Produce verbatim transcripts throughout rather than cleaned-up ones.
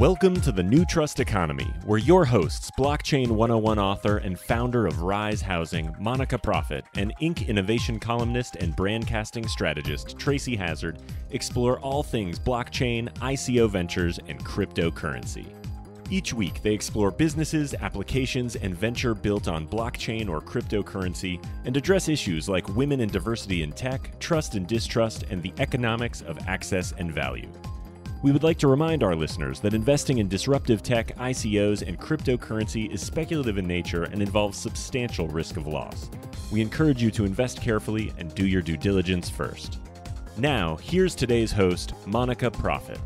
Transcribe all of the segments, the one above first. Welcome to the New Trust Economy, where your hosts, Blockchain one oh one author and founder of Rise Housing, Monika Proffitt, and Inc innovation columnist and brandcasting strategist, Tracy Hazard, explore all things blockchain, I C O ventures, and cryptocurrency. Each week, they explore businesses, applications, and venture built on blockchain or cryptocurrency, and address issues like women and diversity in tech, trust and distrust, and the economics of access and value. We would like to remind our listeners that investing in disruptive tech, I C Os, and cryptocurrency is speculative in nature and involves substantial risk of loss. We encourage you to invest carefully and do your due diligence first. Now, here's today's host, Monika Proffitt.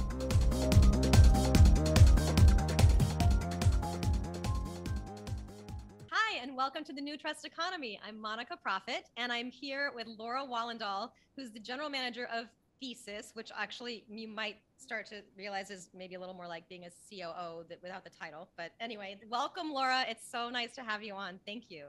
Hi, and welcome to the New Trust Economy. I'm Monika Proffitt, and I'm here with Laura Wallendal, who's the general manager of Thesis, which actually you might start to realize is maybe a little more like being a C O O that without the title. But anyway, welcome, Laura. It's so nice to have you on. Thank you.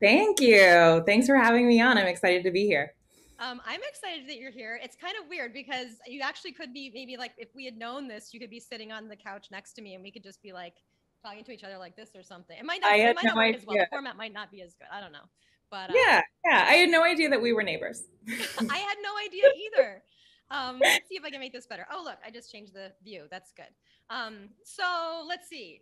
Thank you. Thanks for having me on. I'm excited to be here. Um, I'm excited that you're here. It's kind of weird because you actually could be maybe like, if we had known this, you could be sitting on the couch next to me and we could just be like talking to each other like this or something. It might not, it might no not work as well. The format might not be as good. I don't know. But, um, yeah, yeah. I had no idea that we were neighbors. I had no idea either. Um, let's see if I can make this better. Oh, look, I just changed the view. That's good. Um, so let's see.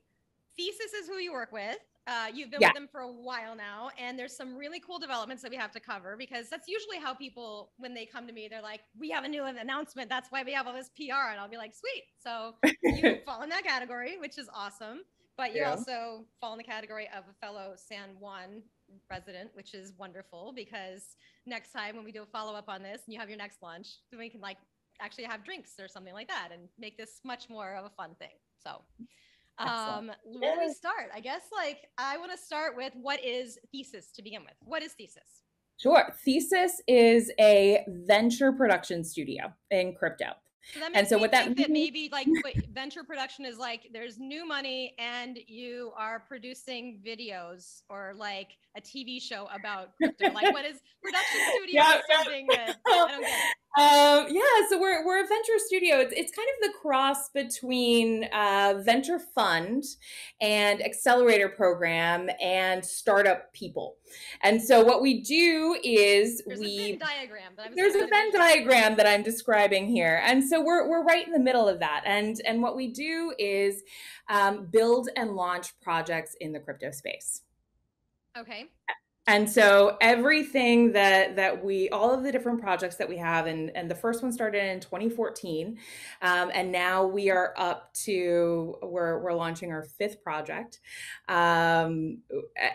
Thesis is who you work with. Uh, you've been yeah. with them for a while now, and there's some really cool developments that we have to cover because that's usually how people, when they come to me, they're like, we have a new announcement. That's why we have all this P R. And I'll be like, sweet. So you fall in that category, which is awesome. But you yeah. also fall in the category of a fellow San Juan resident, which is wonderful because next time when we do a follow-up on this and you have your next lunch, then we can like actually have drinks or something like that and make this much more of a fun thing. So um, where do we start? I guess like I want to start with what is Thesis to begin with. What is Thesis? Sure. Thesis is a venture production studio in crypto. So that makes and so me what think that, that maybe like wait, venture production is like there's new money and you are producing videos or like a T V show about crypto. Like what is production studio yeah, something yeah. that I don't get it. Um, yeah, so we're, we're a venture studio. It's, it's kind of the cross between uh, venture fund and accelerator program and startup people. And so what we do is there's we- a Venn diagram that I'm There's a Venn diagram that I'm describing here. And so we're, we're right in the middle of that. And, and what we do is um, build and launch projects in the crypto space. Okay. And so everything that that we, all of the different projects that we have, and, and the first one started in twenty fourteen, um, and now we are up to, we're, we're launching our fifth project. Um,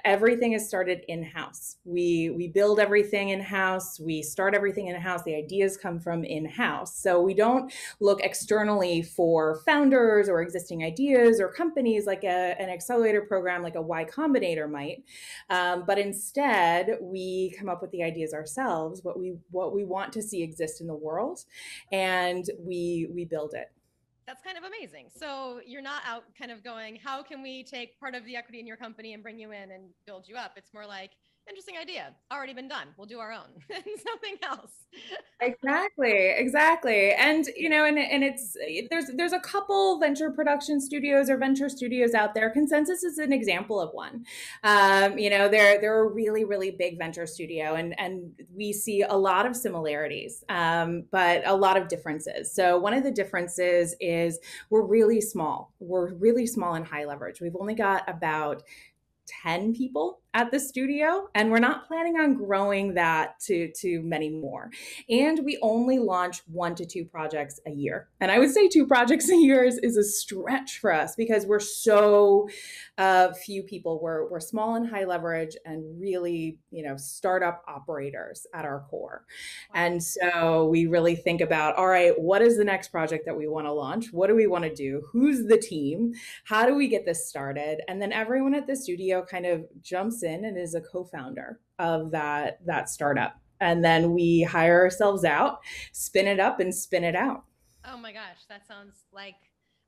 everything is started in-house. We, we build everything in-house, we start everything in-house, the ideas come from in-house. So we don't look externally for founders or existing ideas or companies like a, an accelerator program like a Y Combinator might, um, but instead, Instead, we come up with the ideas ourselves, what we what we want to see exist in the world, and we we build it. That's kind of amazing. So you're not out kind of going, how can we take part of the equity in your company and bring you in and build you up? It's more like, interesting idea, already been done, we'll do our own and something else. Exactly, exactly. And you know, and and it's there's there's a couple venture production studios or venture studios out there. ConsenSys is an example of one. Um, you know, they're they're a really really big venture studio, and and we see a lot of similarities, um, but a lot of differences. So one of the differences is we're really small. We're really small and high leverage. We've only got about ten people at the studio, and we're not planning on growing that to, to many more. And we only launch one to two projects a year. And I would say two projects a year is, is a stretch for us because we're so uh, few people. We're, we're small and high leverage and really, you know, startup operators at our core. Wow. And so we really think about, all right, what is the next project that we want to launch? What do we want to do? Who's the team? How do we get this started? And then everyone at the studio kind of jumps in and is a co-founder of that that startup, and then we hire ourselves out, spin it up and spin it out. Oh my gosh, that sounds like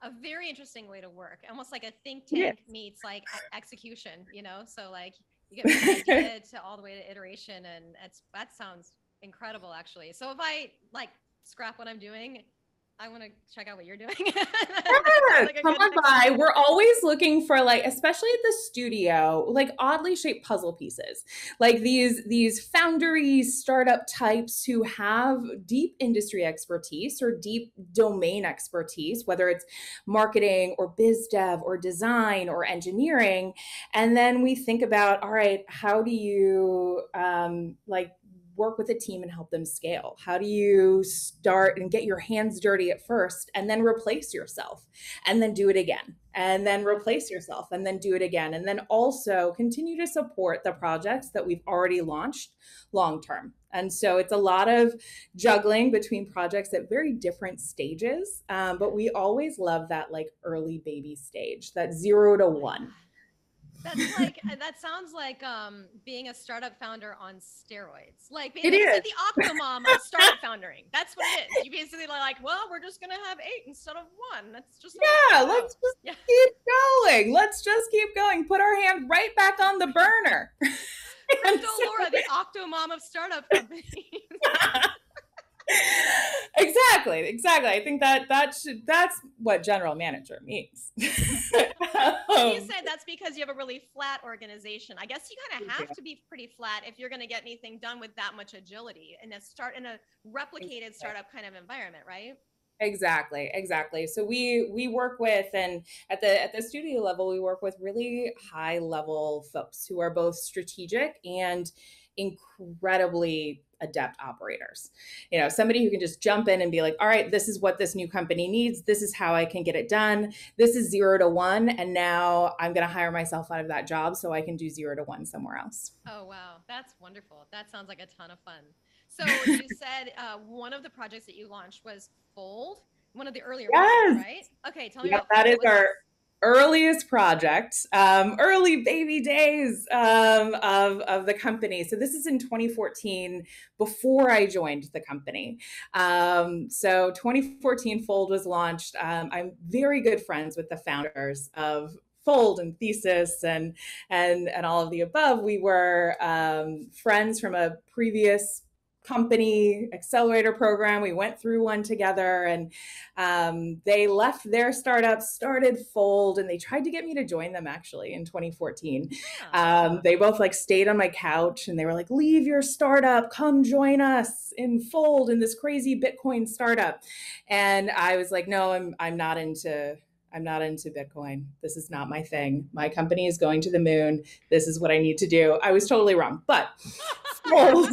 a very interesting way to work, almost like a think tank yeah. meets like execution, you know? So like you get from idea to all the way to iteration, and it's, that sounds incredible actually. So if I like scrap what I'm doing, I want to check out what you're doing. Yeah, like come on by. We're always looking for, like, especially at the studio, like oddly shaped puzzle pieces, like these these foundry startup types who have deep industry expertise or deep domain expertise, whether it's marketing or biz dev or design or engineering. And then we think about, all right, how do you um, like work with a team and help them scale? How do you start and get your hands dirty at first and then replace yourself and then do it again and then replace yourself and then do it again and then also continue to support the projects that we've already launched long term? And so it's a lot of juggling between projects at very different stages, um, but we always love that like early baby stage, that zero to one. That's like, that sounds like um, being a startup founder on steroids. Like, it is like the optimum of startup foundering. That's what it is. You basically like, well, we're just going to have eight instead of one. That's just yeah. Let's just yeah. keep going. Let's just keep going. Put our hand right back on the burner. I'm Laura, the octomom of startup companies. Exactly. Exactly. I think that that should, that's what general manager means. um, you said that's because you have a really flat organization. I guess you kind of have yeah. to be pretty flat if you're going to get anything done with that much agility in a start in a replicated exactly. startup kind of environment, right? Exactly, exactly. So we we work with, and at the at the studio level, we work with really high level folks who are both strategic and incredibly adept operators. You know, somebody who can just jump in and be like, all right, this is what this new company needs. This is how I can get it done. This is zero to one. And now I'm going to hire myself out of that job so I can do zero to one somewhere else. Oh, wow. That's wonderful. That sounds like a ton of fun. So you said uh, one of the projects that you launched was Fold, one of the earlier yes. ones, right? Okay. Tell me yep, about that. That is our earliest project, um, early baby days um, of, of the company. So this is in twenty fourteen, before I joined the company. Um, so twenty fourteen Fold was launched. Um, I'm very good friends with the founders of Fold and Thesis and, and, and all of the above. We were um, friends from a previous company accelerator program. We went through one together, and um, they left their startup, started Fold, and they tried to get me to join them actually in twenty fourteen. Yeah. Um, they both like stayed on my couch and they were like, leave your startup, come join us in Fold, in this crazy Bitcoin startup. And I was like, no, I'm, I'm not into I'm not into Bitcoin. This is not my thing. My company is going to the moon. This is what I need to do. I was totally wrong, but Fold.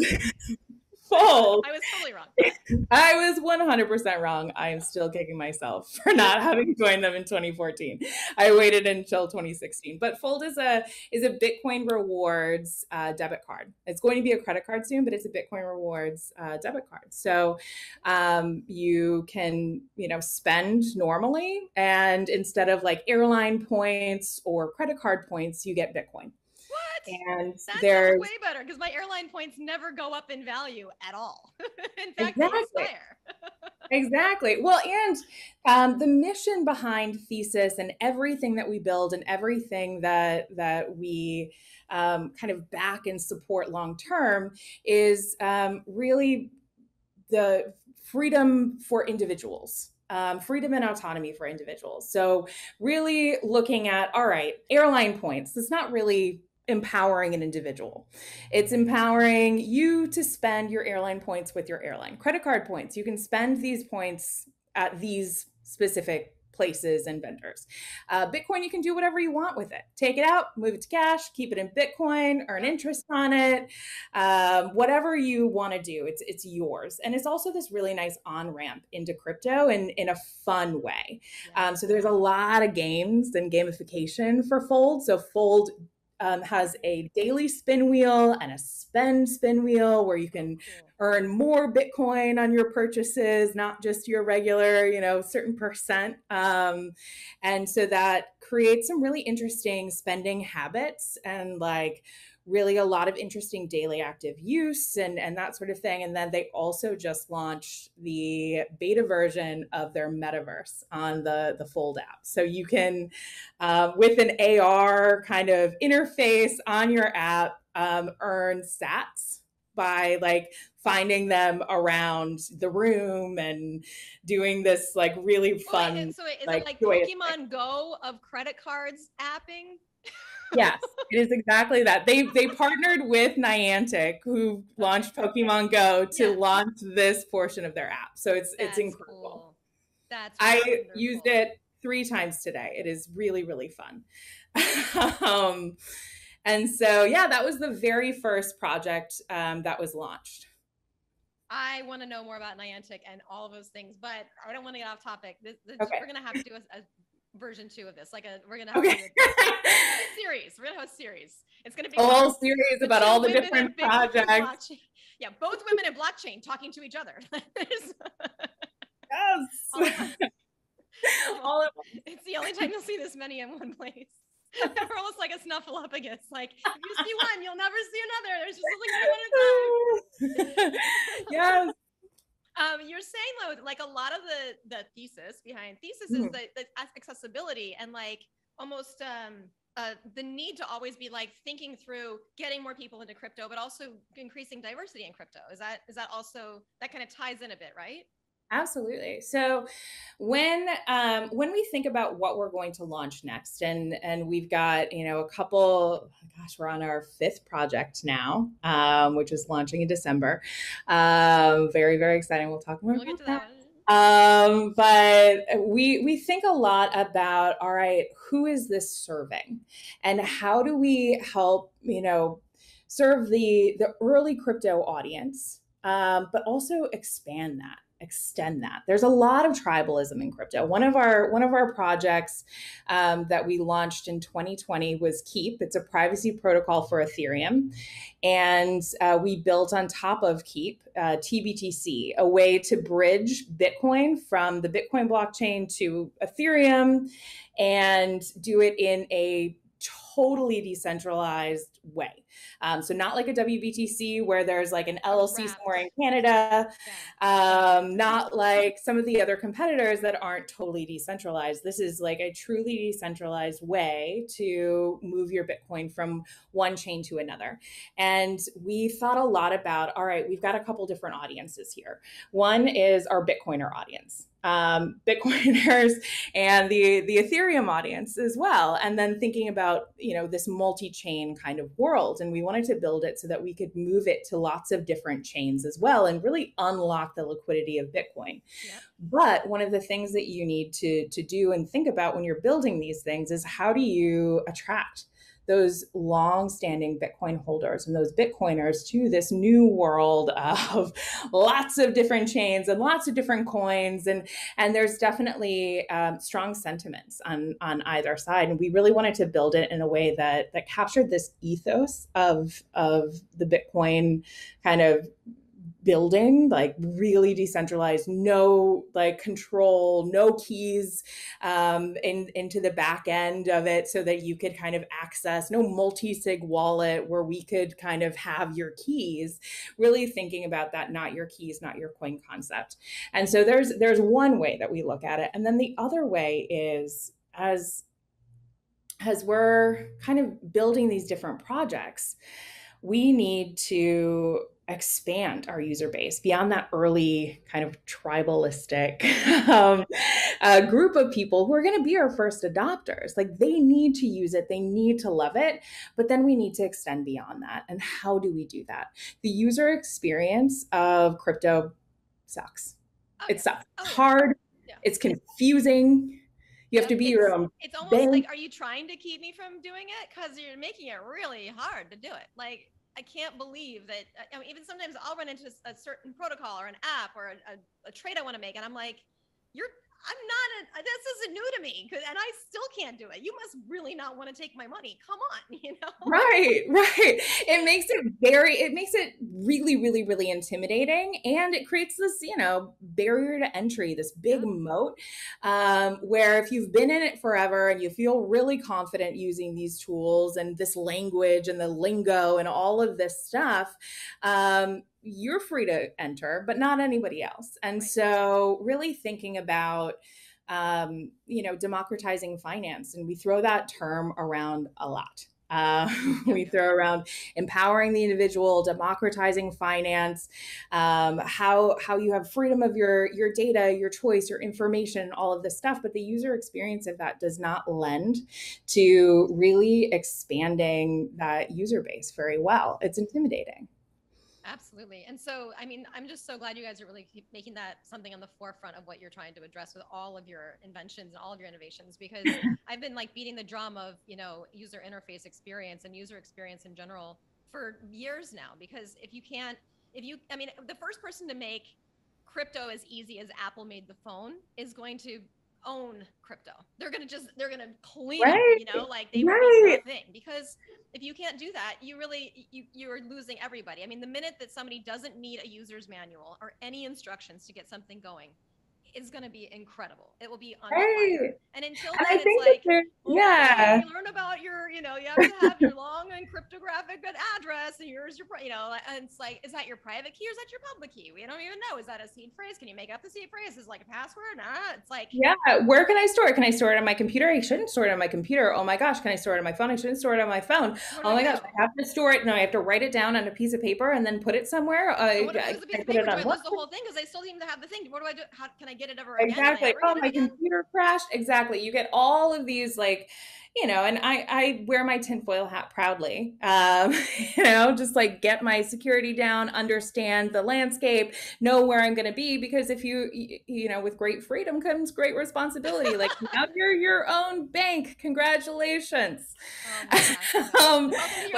Fold. I was totally wrong. I was one hundred percent wrong. I am still kicking myself for not having joined them in twenty fourteen. I waited until twenty sixteen. But Fold is a is a Bitcoin rewards uh, debit card. It's going to be a credit card soon, but it's a Bitcoin rewards uh, debit card. So um, you can you know spend normally, and instead of like airline points or credit card points, you get Bitcoin. And that's way better, because my airline points never go up in value at all. In fact, exactly. They expire. Exactly. Well, and um, the mission behind Thesis and everything that we build and everything that that we um, kind of back and support long term is um, really the freedom for individuals. Um, freedom and autonomy for individuals. So really looking at, all right, airline points, it's not really empowering an individual. It's empowering you to spend your airline points with your airline. Credit card points, you can spend these points at these specific places and vendors. Uh, Bitcoin, you can do whatever you want with it. Take it out, move it to cash, keep it in Bitcoin, earn interest on it, um, whatever you want to do, it's it's yours. And it's also this really nice on-ramp into crypto in, in a fun way. Yeah. Um, so there's a lot of games and gamification for Fold. So Fold Um, has a daily spin wheel and a spend spin wheel where you can cool. earn more Bitcoin on your purchases, not just your regular, you know, certain percent. Um, and so that creates some really interesting spending habits and like really a lot of interesting daily active use and, and that sort of thing. And then they also just launched the beta version of their metaverse on the, the Fold app. So you can, uh, with an A R kind of interface on your app, um, earn sats by like finding them around the room and doing this like really fun. Well, so is like, it like Pokemon Go of credit cards apping? Yes, it is exactly that. They they partnered with Niantic, who launched Pokemon Go, to yeah. launch this portion of their app. So it's That's it's incredible. Cool. That's I used it three times today. It is really, really fun. um, and so, yeah, that was the very first project um, that was launched. I want to know more about Niantic and all of those things, but I don't want to get off topic. This, this, okay. We're going to have to do a, a version two of this. Like a, we're going to have okay. to do a series. We're going to have a series. It's going to be a whole series about all the different projects. Yeah. Both women in blockchain talking to each other. Yes. All of them. It's the only time you'll see this many in one place. They're almost like a snuffleupagus. Like if you see one, you'll never see another. There's just like one at a time. Yes. Um, you're saying though, like a lot of the the thesis behind thesis mm-hmm. is the, the accessibility and like almost um, uh, the need to always be like thinking through getting more people into crypto, but also increasing diversity in crypto. Is that is that also that kind of ties in a bit, right? Absolutely. So when um, when we think about what we're going to launch next, and and we've got, you know, a couple, gosh, we're on our fifth project now, um, which is launching in December. Um, very, very exciting. We'll talk more we'll about that. that. Um, but we, we think a lot about, all right, who is this serving and how do we help, you know, serve the, the early crypto audience, um, but also expand that. Extend that. There's a lot of tribalism in crypto. One of our one of our projects um, that we launched in twenty twenty was Keep. It's a privacy protocol for Ethereum, and uh, we built on top of Keep uh, T B T C, a way to bridge Bitcoin from the Bitcoin blockchain to Ethereum, and do it in a totally decentralized way. Um, so not like a W B T C where there's like an L L C somewhere in Canada, um, not like some of the other competitors that aren't totally decentralized. This is like a truly decentralized way to move your Bitcoin from one chain to another. And we thought a lot about, all right, we've got a couple different audiences here. One is our Bitcoiner audience. Um, Bitcoiners and the, the Ethereum audience as well. And then thinking about, you know, this multi-chain kind of world. And we wanted to build it so that we could move it to lots of different chains as well and really unlock the liquidity of Bitcoin. Yep. But one of the things that you need to, to do and think about when you're building these things is how do you attract those long-standing Bitcoin holders and those Bitcoiners to this new world of lots of different chains and lots of different coins. And, and there's definitely um, strong sentiments on, on either side. And we really wanted to build it in a way that, that captured this ethos of, of the Bitcoin kind of building, like really decentralized, no like control, no keys um, in, into the back end of it so that you could kind of access, no multi-sig wallet where we could kind of have your keys, really thinking about that, not your keys, not your coin concept. And so there's, there's one way that we look at it. And then the other way is as, as we're kind of building these different projects, we need to expand our user base beyond that early kind of tribalistic um, uh, group of people who are going to be our first adopters. Like they need to use it, they need to love it, but then we need to extend beyond that. And how do we do that? The user experience of crypto sucks. Oh, it sucks. Oh, hard. Yeah. It's confusing. You have to be it's, your own. It's almost bank. Like, are you trying to keep me from doing it? Because you're making it really hard to do it. Like, I can't believe that, I mean, even sometimes I'll run into a certain protocol or an app or a, a, a trade I want to make. And I'm like, you're, I'm not, a, this isn't new to me. And I still can't do it. You must really not want to take my money. Come on, you know? Right, right. It makes it very, it makes it really, really, really intimidating. And it creates this, you know, barrier to entry, this big yeah. moat um, where if you've been in it forever and you feel really confident using these tools and this language and the lingo and all of this stuff, um, you're free to enter, but not anybody else. And right. so really thinking about, um, you know, democratizing finance, and we throw that term around a lot. Uh, we throw around empowering the individual, democratizing finance, um, how how you have freedom of your your data, your choice, your information, all of this stuff. But the user experience of that does not lend to really expanding that user base very well. It's intimidating. Absolutely. And so, I mean, I'm just so glad you guys are really making that something on the forefront of what you're trying to address with all of your inventions and all of your innovations, because I've been like beating the drum of, you know, user interface experience and user experience in general for years now, because if you can't, if you, I mean, the first person to make crypto as easy as Apple made the phone is going to own crypto. They're going to just, they're going to clean right. it, you know, like they right. will make that thing, because if you can't do that, you really, you, you're losing everybody. I mean, the minute that somebody doesn't need a user's manual or any instructions to get something going, it's going to be incredible. It will be on right. And until and then, I it's think like, that yeah, you learn about your, you know, you have to have your long and cryptographic address and yours, your, you know, and it's like, is that your private key or is that your public key? We don't even know. Is that a seed phrase? Can you make up the seed phrase? Is it like a password? Nah, it's like, yeah, where can I store it? Can I store it on my computer? I shouldn't store it on my computer. Oh my gosh, can I store it on my phone? I shouldn't store it on my phone. Oh my gosh, I have to store it. No, I have to write it down on a piece of paper and then put it somewhere. I, what if I, I, I put it on the whole thing because I still need to have the thing. What do I do? How can I get it over again? Exactly. Oh, my again? computer crashed. Exactly. You get all of these, like, you know, and I, I wear my tinfoil hat proudly, um, you know, just like get my security down, understand the landscape, know where I'm going to be, because if you, you know, with great freedom comes great responsibility. Like now you're your own bank. Congratulations. Oh um,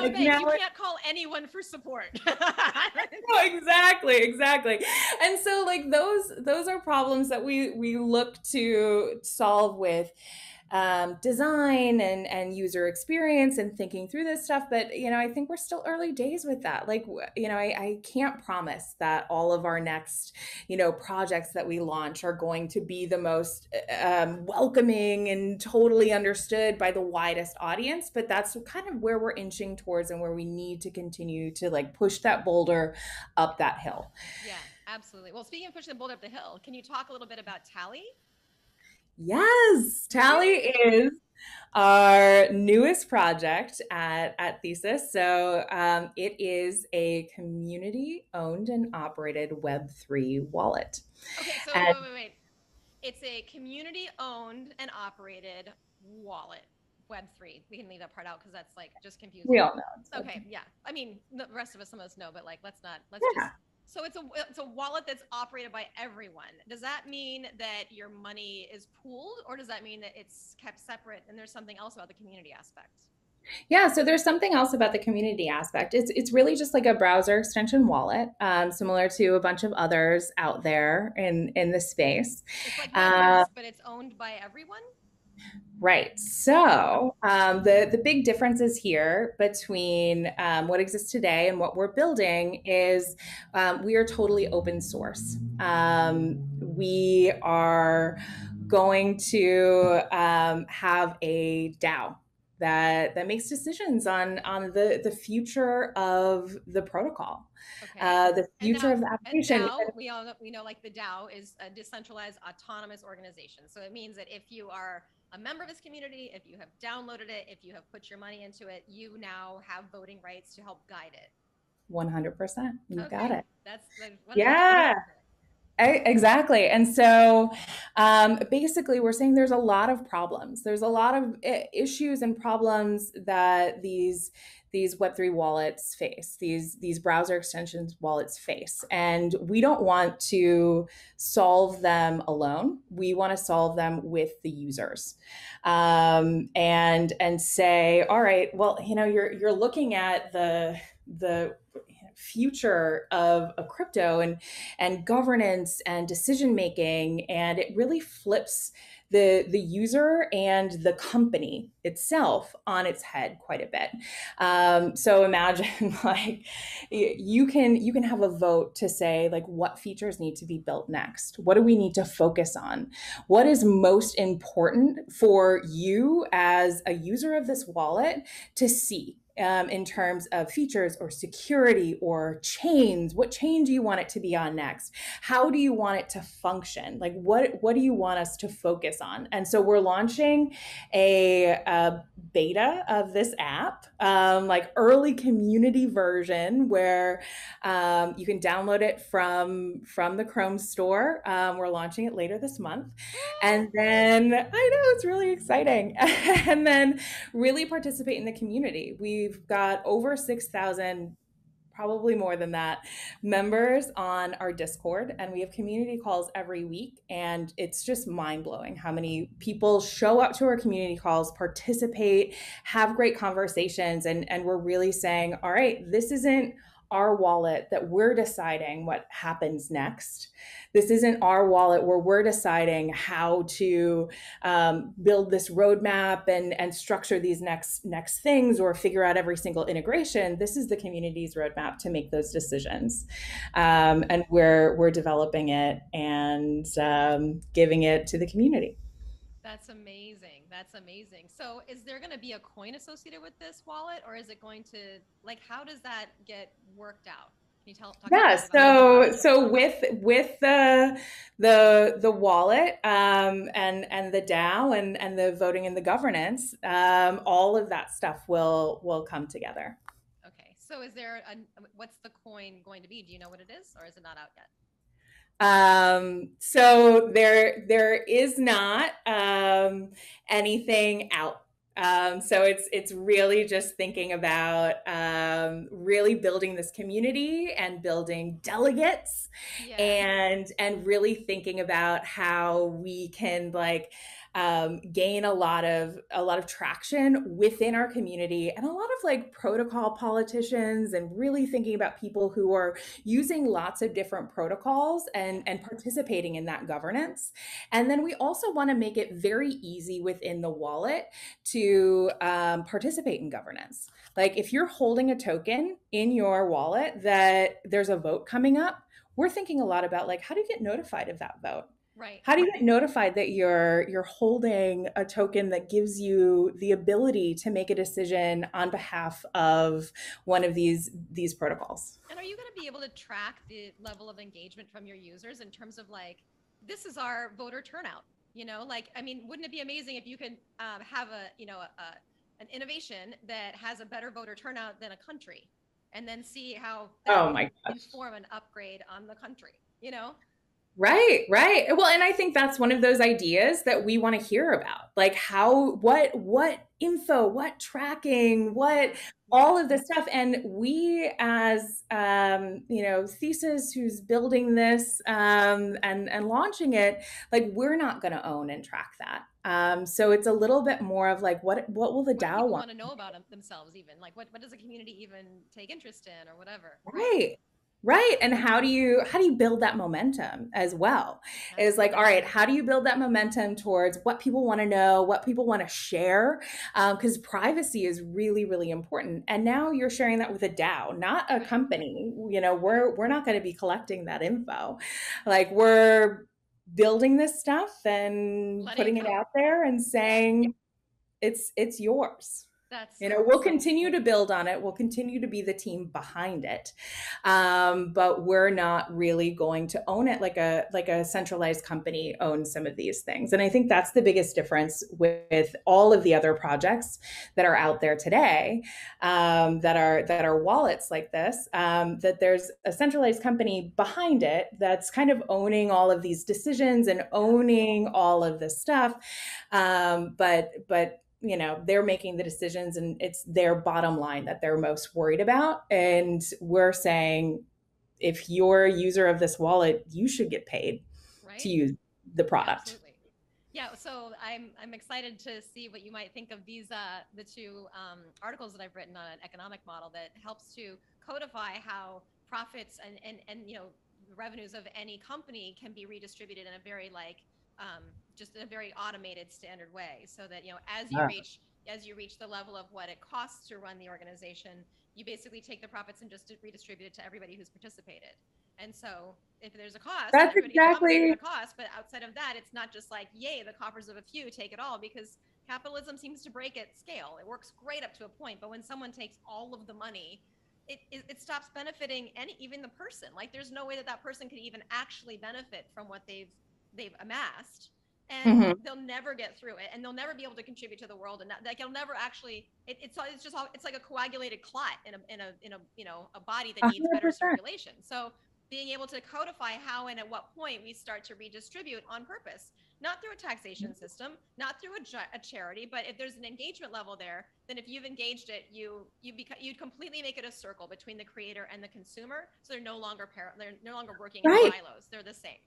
like now you can't call anyone for support. No, exactly. Exactly. And so like those, those are problems that we, we look to solve with Um, design and, and user experience and thinking through this stuff. But, you know, I think we're still early days with that. Like, you know, I, I can't promise that all of our next, you know, projects that we launch are going to be the most um, welcoming and totally understood by the widest audience. But that's kind of where we're inching towards and where we need to continue to like push that boulder up that hill. Yeah, absolutely. Well, speaking of pushing the boulder up the hill, can you talk a little bit about Tally? Yes, Tally is our newest project at, at Thesis. So um, it is a community owned and operated web three wallet. Okay, so and, wait, wait, wait. It's a community owned and operated wallet, web three. We can leave that part out because that's like just confusing. We all know. Okay, okay, yeah. I mean, the rest of us, some of us know, but like, let's not, let's yeah. just. So it's a, it's a wallet that's operated by everyone. Does that mean that your money is pooled, or does that mean that it's kept separate and there's something else about the community aspect? Yeah, so there's something else about the community aspect. It's it's really just like a browser extension wallet, um, similar to a bunch of others out there in, in the space. It's like MetaMask, uh, but it's owned by everyone? Right. So um, the, the big differences here between um, what exists today and what we're building is um, we are totally open source. Um, we are going to um, have a DAO that, that makes decisions on, on the, the future of the protocol. Okay. Uh, the future now, of the application. And DAO, we all know, we know like the DAO is a decentralized autonomous organization. So it means that if you are a member of this community, if you have downloaded it, if you have put your money into it, you now have voting rights to help guide it. one hundred percent. You okay. got it. That's like, yeah. Exactly. And so um, basically we're saying there's a lot of problems. There's a lot of issues and problems that these these web three wallets face, these these browser extensions wallets face. And we don't want to solve them alone. We want to solve them with the users um, and and say, all right, well, you know, you're you're looking at the the future of, of crypto and and governance and decision making, and it really flips the the user and the company itself on its head quite a bit. Um, so imagine like you can you can have a vote to say like what features need to be built next. What do we need to focus on? What is most important for you as a user of this wallet to see um, in terms of features or security or chains. What chain do you want it to be on next? How do you want it to function? Like, what, what do you want us to focus on? And so we're launching a, a beta of this app, um, like early community version where um, you can download it from, from the Chrome store. Um, we're launching it later this month. And then, I know, it's really exciting. And then really participate in the community. We've got over six thousand, probably more than that, members on our Discord, and we have community calls every week. And it's just mind blowing how many people show up to our community calls, participate, have great conversations. And, and we're really saying, all right, this isn't our wallet that we're deciding what happens next. This isn't our wallet where we're deciding how to um, build this roadmap and, and structure these next next things or figure out every single integration. This is the community's roadmap to make those decisions. Um, and we're, we're developing it and um, giving it to the community. That's amazing. That's amazing. So is there going to be a coin associated with this wallet, or is it going to, like, how does that get worked out? Can you tell? Talk yeah. So, so with, with the, the, the wallet, um, and, and the DAO and, and the voting and the governance, um, all of that stuff will, will come together. Okay. So is there a, what's the coin going to be? Do you know what it is, or is it not out yet? Um, so there, there is not, um, anything out. Um, so it's, it's really just thinking about, um, really building this community and building delegates yeah. and, and really thinking about how we can, like, um, gain a lot of, a lot of traction within our community, and a lot of like protocol politicians, and really thinking about people who are using lots of different protocols and, and participating in that governance. And then we also want to make it very easy within the wallet to um, participate in governance. Like, if you're holding a token in your wallet that there's a vote coming up, we're thinking a lot about, like, how do you get notified of that vote? Right. How do you get notified that you're you're holding a token that gives you the ability to make a decision on behalf of one of these these protocols? And are you going to be able to track the level of engagement from your users in terms of, like, this is our voter turnout? You know, like, I mean, wouldn't it be amazing if you could um, have a you know a, a, an innovation that has a better voter turnout than a country, and then see how that oh my gosh. inform an upgrade on the country? You know. Right, right. Well, and I think that's one of those ideas that we want to hear about, like how, what, what info, what tracking, what, all of this stuff. And we, as, um, you know, Thesis, who's building this um, and, and launching it, like, we're not going to own and track that. Um, so it's a little bit more of like, what, what will the what DAO want to know about themselves, even like what, what does the community even take interest in or whatever? Right. Right. And how do you, how do you build that momentum as well? It's like, all right, how do you build that momentum towards what people want to know, what people want to share? Um, because privacy is really, really important. And now you're sharing that with a DAO, not a company. You know, we're, we're not going to be collecting that info. Like, we're building this stuff and putting it out there and saying it's, it's yours. That's you know, we'll continue to build on it. We'll continue to be the team behind it. Um, but we're not really going to own it like a like a centralized company owns some of these things. And I think that's the biggest difference with, with all of the other projects that are out there today, um, that are that are wallets like this, um, that there's a centralized company behind it that's kind of owning all of these decisions and owning all of this stuff. Um, but but you know, they're making the decisions and it's their bottom line that they're most worried about. And we're saying, if you're a user of this wallet, you should get paid right? to use the product. Absolutely. Yeah. So I'm, I'm excited to see what you might think of these, uh, the two um, articles that I've written on an economic model that helps to codify how profits and, and, and, you know, revenues of any company can be redistributed in a very like, Um, just in a very automated standard way, so that, you know, as you reach, as you reach the level of what it costs to run the organization, you basically take the profits and just redistribute it to everybody who's participated. And so if there's a cost, that's exactly the cost. But outside of that, it's not just like, yay, the coffers of a few take it all, because capitalism seems to break at scale. It works great up to a point, but when someone takes all of the money, it, it, it stops benefiting any, even the person. Like there's no way that that person could even actually benefit from what they've they've amassed. And mm-hmm. they'll never get through it, and they'll never be able to contribute to the world, and not, like it'll never actually. It, it's it's just all, it's like a coagulated clot in a in a in a you know a body that needs one hundred percent better circulation. So being able to codify how and at what point we start to redistribute on purpose, not through a taxation mm-hmm. system, not through a, a charity, but if there's an engagement level there, then if you've engaged it, you you beca- you'd completely make it a circle between the creator and the consumer. So they're no longer par- they're no longer working right. in silos. They're the same.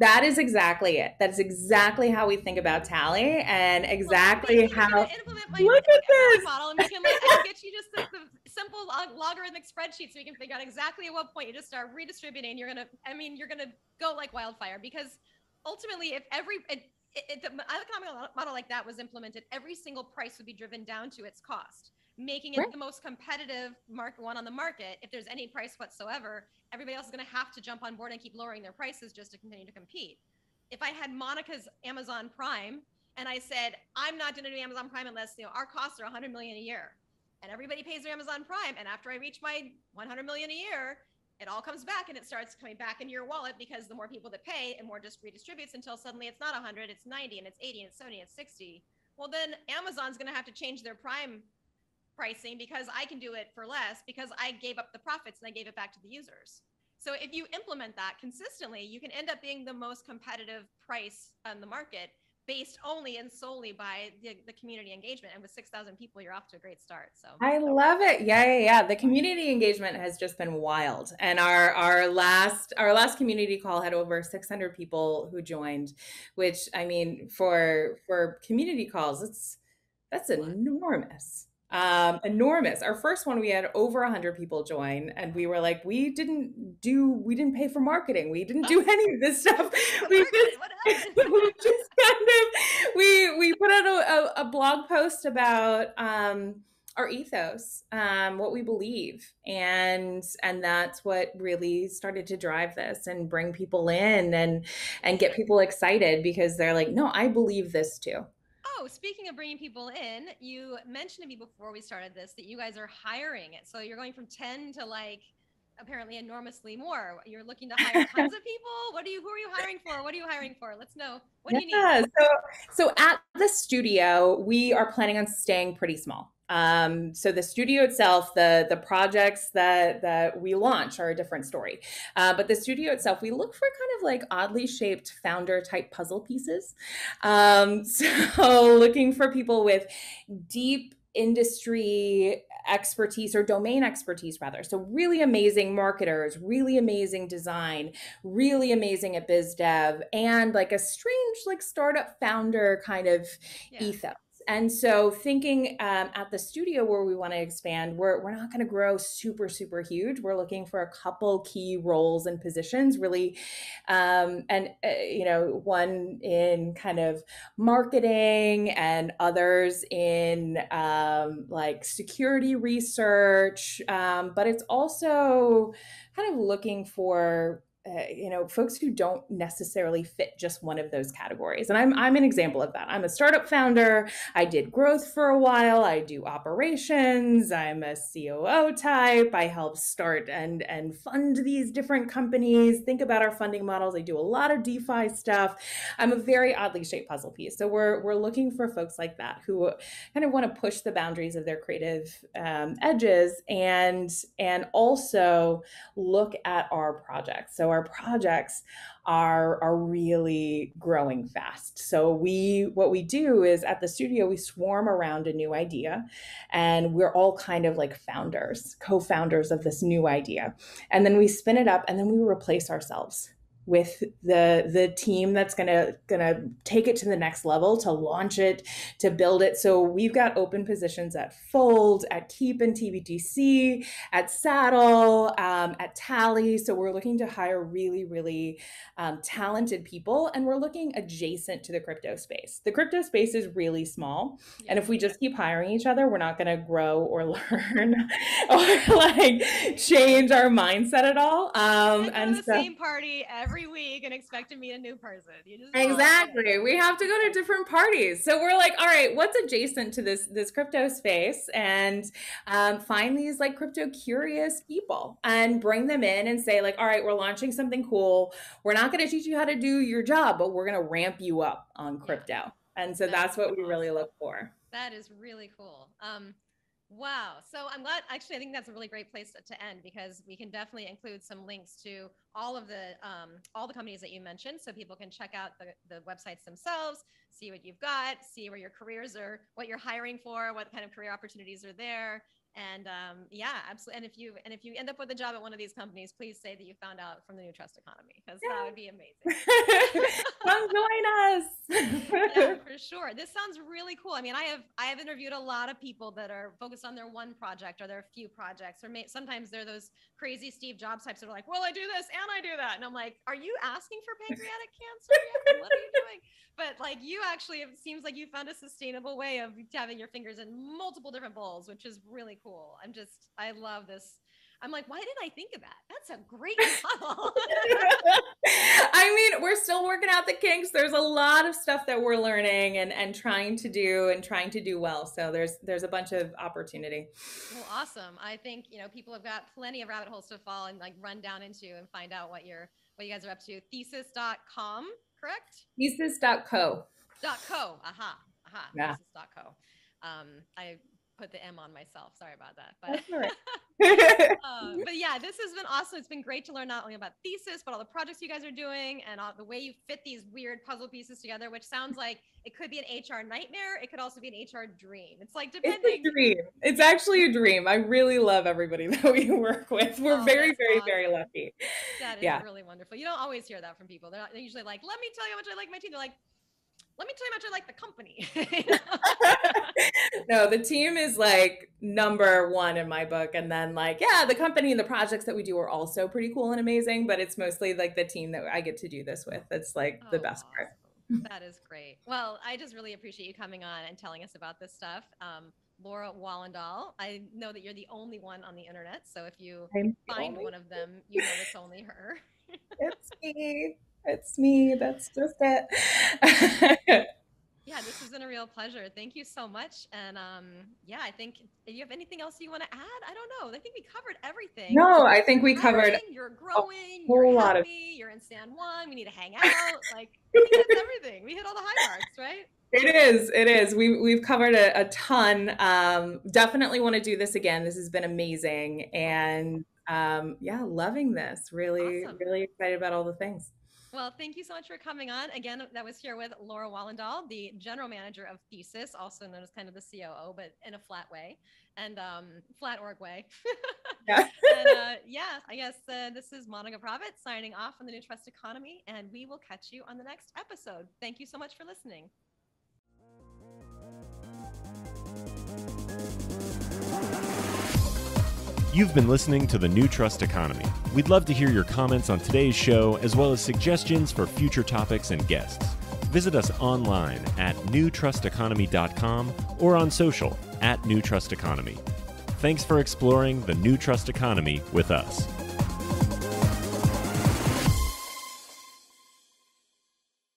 That is exactly it. That's exactly how we think about Tally, and exactly well, how. My, Look at this model, and we can, like, I can get you just like the simple log- logarithmic spreadsheet, so you can figure out exactly at what point you just start redistributing. You're gonna, I mean, you're gonna go like wildfire, because ultimately, if every it, it, it, the economic model like that was implemented, every single price would be driven down to its cost, making it right. the most competitive market one on the market. If there's any price whatsoever, everybody else is going to have to jump on board and keep lowering their prices just to continue to compete. If I had Monika's Amazon Prime and I said, I'm not going to do Amazon Prime unless, you know, our costs are one hundred million a year, and everybody pays their Amazon Prime, and after I reach my one hundred million a year, it all comes back and it starts coming back into your wallet, because the more people that pay, it more just redistributes until suddenly it's not one hundred, it's ninety, and it's eighty, and it's seventy, and it's sixty. Well, then Amazon's going to have to change their Prime pricing, because I can do it for less, because I gave up the profits and I gave it back to the users. So if you implement that consistently, you can end up being the most competitive price on the market, based only and solely by the, the community engagement. And with six thousand people, you're off to a great start. So I love it. Yeah, yeah, yeah. The community engagement has just been wild. And our our last our last community call had over six hundred people who joined, which, I mean, for for community calls, it's that's enormous. Um, enormous. Our first one, we had over a hundred people join, and we were like, we didn't do, we didn't pay for marketing. We didn't do any of this stuff. We just, we just kind of, we, we put out a, a blog post about, um, our ethos, um, what we believe. And, and that's what really started to drive this and bring people in and, and get people excited, because they're like, no, I believe this too. Oh, speaking of bringing people in, you mentioned to me before we started this that you guys are hiring it. So you're going from ten to like apparently enormously more. You're looking to hire tons of people. What do you, who are you hiring for? What are you hiring for? Let's know. What do you yeah, need? So, so at the studio, we are planning on staying pretty small. Um, so the studio itself, the, the projects that, that we launch are a different story. Uh, but the studio itself, we look for kind of like oddly shaped founder type puzzle pieces. Um, so looking for people with deep industry expertise or domain expertise rather. So really amazing marketers, really amazing design, really amazing at biz dev, and like a strange, like startup founder kind of yeah. ethos. And so thinking um, at the studio where we want to expand, we're we're not going to grow super, super huge. We're looking for a couple key roles and positions, really. Um, and, uh, you know, one in kind of marketing and others in um, like security research. Um, but it's also kind of looking for Uh, you know, folks who don't necessarily fit just one of those categories. And I'm I'm an example of that. I'm a startup founder. I did growth for a while. I do operations. I'm a C O O type. I help start and, and fund these different companies, think about our funding models. I do a lot of DeFi stuff. I'm a very oddly shaped puzzle piece. So we're, we're looking for folks like that who kind of want to push the boundaries of their creative um, edges and, and also look at our projects. So our Our projects are are really growing fast. So we what we do is at the studio, we swarm around a new idea, and we're all kind of like founders, co-founders of this new idea. And then we spin it up, and then we replace ourselves with the the team that's gonna gonna take it to the next level, to launch it, to build it. So we've got open positions at Fold, at Keep and T B T C, at Saddle, um, at Tally. So we're looking to hire really, really um, talented people, and we're looking adjacent to the crypto space. The crypto space is really small, yeah. And if we just keep hiring each other, we're not gonna grow or learn or like change our mindset at all. Um, and the so same party every week and expect to meet a new person. You just exactly. We have to go to different parties. So we're like, all right, what's adjacent to this this crypto space, and um, find these like crypto curious people and bring them in and say like, all right, we're launching something cool. We're not going to teach you how to do your job, but we're going to ramp you up on crypto. Yeah. And so that's, that's what awesome. we really look for. That is really cool. Um, Wow. So I'm glad, actually, I think that's a really great place to, to end, because we can definitely include some links to all of the, um, all the companies that you mentioned. So people can check out the, the websites themselves, see what you've got, see where your careers are, what you're hiring for, what kind of career opportunities are there. And um, yeah, absolutely. And if you and if you end up with a job at one of these companies, please say that you found out from the New Trust Economy, because yeah. that would be amazing. Come join us. Yeah, for sure. This sounds really cool. I mean, I have I have interviewed a lot of people that are focused on their one project or their few projects, or may, sometimes they're those crazy Steve Jobs types that are like, well, I do this and I do that, and I'm like, are you asking for pancreatic cancer yet? What are you doing? But like, you actually, it seems like you found a sustainable way of having your fingers in multiple different bowls, which is really cool. Cool. I'm just, I love this. I'm like, why didn't I think of that? That's a great model. I mean, we're still working out the kinks. There's a lot of stuff that we're learning and, and trying to do and trying to do well. So there's, there's a bunch of opportunity. Well, awesome. I think, you know, people have got plenty of rabbit holes to fall and like run down into and find out what you're, what you guys are up to. Thesis dot com, correct? Thesis dot co. Dot co. Aha. Aha. Yeah. Thesis dot co. Um, I put the M on myself. Sorry about that. But, um, but yeah, this has been awesome. It's been great to learn not only about Thesis, but all the projects you guys are doing and all the way you fit these weird puzzle pieces together, which sounds like it could be an H R nightmare. It could also be an H R dream. It's like depending. It's a dream. It's actually a dream. I really love everybody that we work with. We're oh, very, very, awesome. very lucky. That is yeah. really wonderful. You don't always hear that from people. They're, not, they're usually like, let me tell you how much I like my team. They're like, let me tell you how much I like the company. No, the team is like number one in my book. And then like, yeah, the company and the projects that we do are also pretty cool and amazing, but it's mostly like the team that I get to do this with. That's like oh, the best awesome. part. That is great. Well, I just really appreciate you coming on and telling us about this stuff. Um, Laura Wallendal, I know that you're the only one on the internet. So if you I'm find one of them, you know it's only her. It's me. It's me. That's just it. Yeah, this has been a real pleasure. Thank you so much. And um, yeah, I think if you have anything else you want to add, I don't know. I think we covered everything. No, I think we covered. You're growing. A whole you're lot happy. Of. You're in San Juan. We need to hang out. Like I think that's everything. We hit all the high marks, right? It is. It is. We, we've covered a, a ton. Um, definitely want to do this again. This has been amazing. And um, yeah, loving this. Really, awesome. really excited about all the things. Well, thank you so much for coming on. Again, that was here with Laura Wallendal, the general manager of Thesis, also known as kind of the C O O, but in a flat way and um, flat org way. Yeah. And, uh, yeah, I guess uh, this is Monika Proffitt signing off on the New Trust Economy, and we will catch you on the next episode. Thank you so much for listening. You've been listening to the New Trust Economy. We'd love to hear your comments on today's show, as well as suggestions for future topics and guests. Visit us online at new trust economy dot com or on social at New Trust Economy. Thanks for exploring the New Trust Economy with us.